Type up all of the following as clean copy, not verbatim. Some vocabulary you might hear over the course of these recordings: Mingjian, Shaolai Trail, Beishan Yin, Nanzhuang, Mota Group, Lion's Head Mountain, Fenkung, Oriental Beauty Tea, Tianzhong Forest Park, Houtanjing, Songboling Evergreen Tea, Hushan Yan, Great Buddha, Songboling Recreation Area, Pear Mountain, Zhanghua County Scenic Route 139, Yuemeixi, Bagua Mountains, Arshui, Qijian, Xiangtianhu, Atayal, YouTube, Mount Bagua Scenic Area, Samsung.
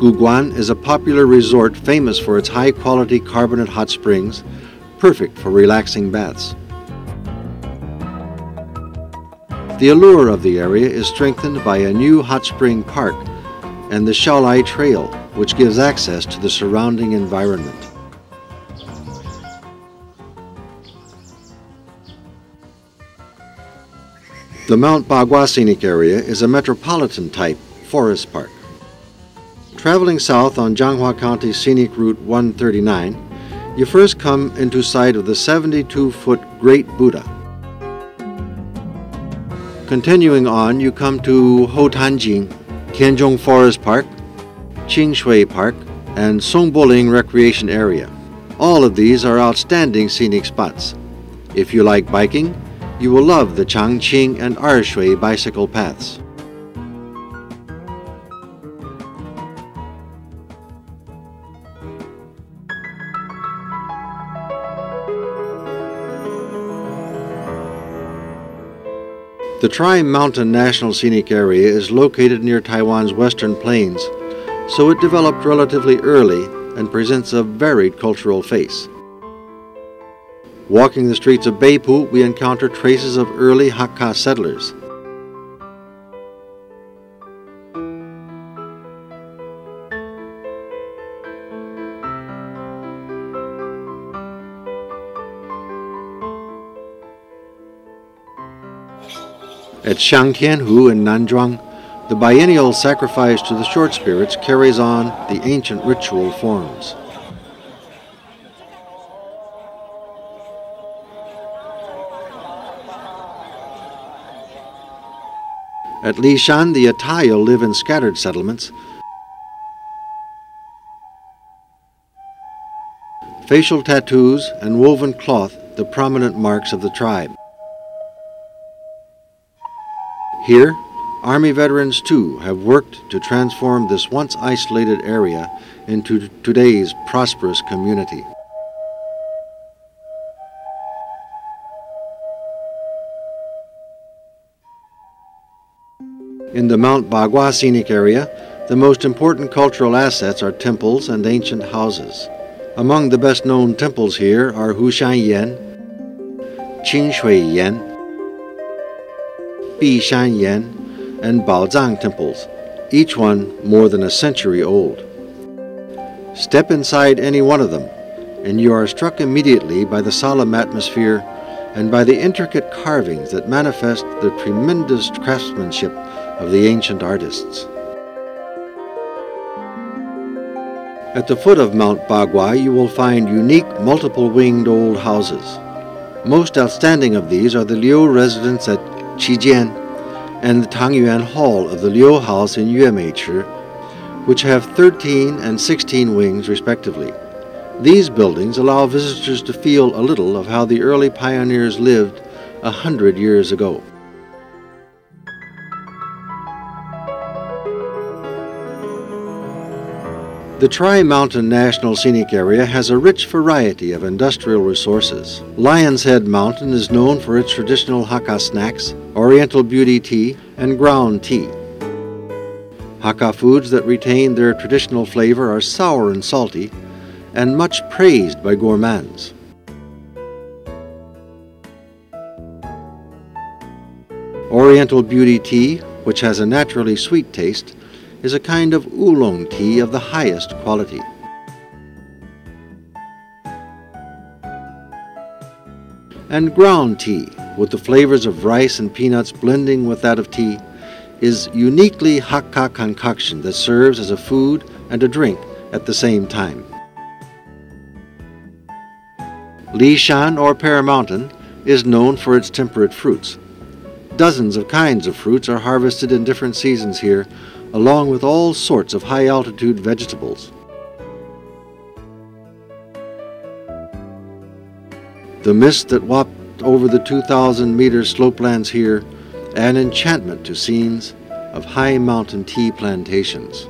Guguan is a popular resort famous for its high-quality carbonate hot springs, perfect for relaxing baths. The allure of the area is strengthened by a new hot spring park and the Shaolai Trail, which gives access to the surrounding environment. The Mount Bagua Scenic Area is a metropolitan-type forest park. Traveling south on Zhanghua County Scenic Route 139, you first come into sight of the 72-foot Great Buddha. Continuing on, you come to Houtanjing, Tianzhong Forest Park, Qingshui Park, and Songboling Recreation Area. All of these are outstanding scenic spots. If you like biking, you will love the Changqing and Arshui bicycle paths. The Tri-Mountain National Scenic Area is located near Taiwan's western plains, so it developed relatively early and presents a varied cultural face. Walking the streets of Beipu, we encounter traces of early Hakka settlers. At Xiangtianhu in Nanzhuang, the biennial sacrifice to the short spirits carries on the ancient ritual forms. At Lishan, the Atayal live in scattered settlements. Facial tattoos and woven cloth, the prominent marks of the tribe. Here, Army veterans too have worked to transform this once isolated area into today's prosperous community. In the Mount Bagua Scenic Area, the most important cultural assets are temples and ancient houses. Among the best-known temples here are Hushan Yan, Qingshui Yan, Beishan Yin, and Baozhang temples, each one more than a century old. Step inside any one of them, and you are struck immediately by the solemn atmosphere and by the intricate carvings that manifest the tremendous craftsmanship of the ancient artists. At the foot of Mount Bagua, you will find unique multiple-winged old houses. Most outstanding of these are the Liu residence at Qijian and the Tangyuan Hall of the Liu House in Yuemeixi, which have 13 and 16 wings respectively. These buildings allow visitors to feel a little of how the early pioneers lived 100 years ago. The Tri-Mountain National Scenic Area has a rich variety of industrial resources. Lion's Head Mountain is known for its traditional Hakka snacks, Oriental Beauty Tea, and ground tea. Hakka foods that retain their traditional flavor are sour and salty, and much praised by gourmands. Oriental Beauty Tea, which has a naturally sweet taste, is a kind of oolong tea of the highest quality. And ground tea, with the flavors of rice and peanuts blending with that of tea, is uniquely Hakka concoction that serves as a food and a drink at the same time. Lishan, or Pear Mountain, is known for its temperate fruits. Dozens of kinds of fruits are harvested in different seasons here, along with all sorts of high-altitude vegetables. The mist that whopped over the 2,000-meter slopelands here, an enchantment to scenes of high mountain tea plantations.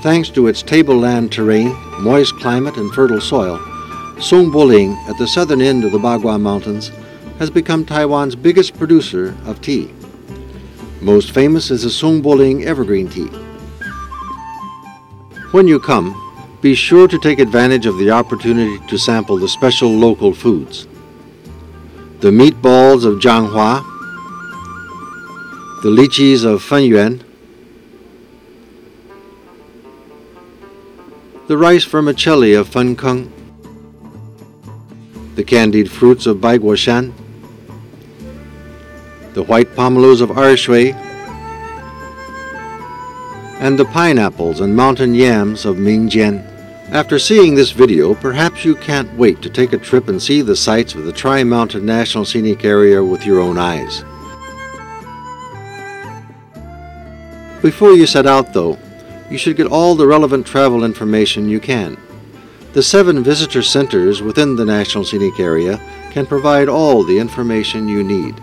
Thanks to its tableland terrain, moist climate, and fertile soil, Songboling, at the southern end of the Bagua Mountains, has become Taiwan's biggest producer of tea. Most famous is the Songboling Evergreen Tea, When you come, be sure to take advantage of the opportunity to sample the special local foods. The meatballs of Zhanghua, the lychees of Fenyuan, the rice vermicelli of Fenkung, the candied fruits of Bai Guoshan, the white pomelos of Arshui, and the pineapples and mountain yams of Mingjian. After seeing this video, perhaps you can't wait to take a trip and see the sights of the Tri-Mountain National Scenic Area with your own eyes. Before you set out, though, you should get all the relevant travel information you can. The 7 visitor centers within the National Scenic Area can provide all the information you need.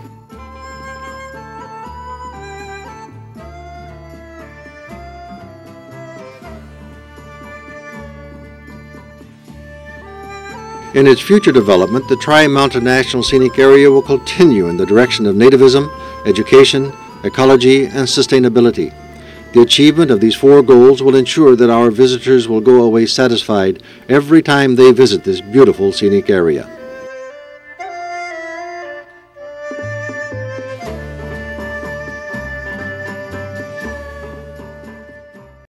In its future development, the Tri-Mountain National Scenic Area will continue in the direction of nativism, education, ecology, and sustainability. The achievement of these 4 goals will ensure that our visitors will go away satisfied every time they visit this beautiful scenic area.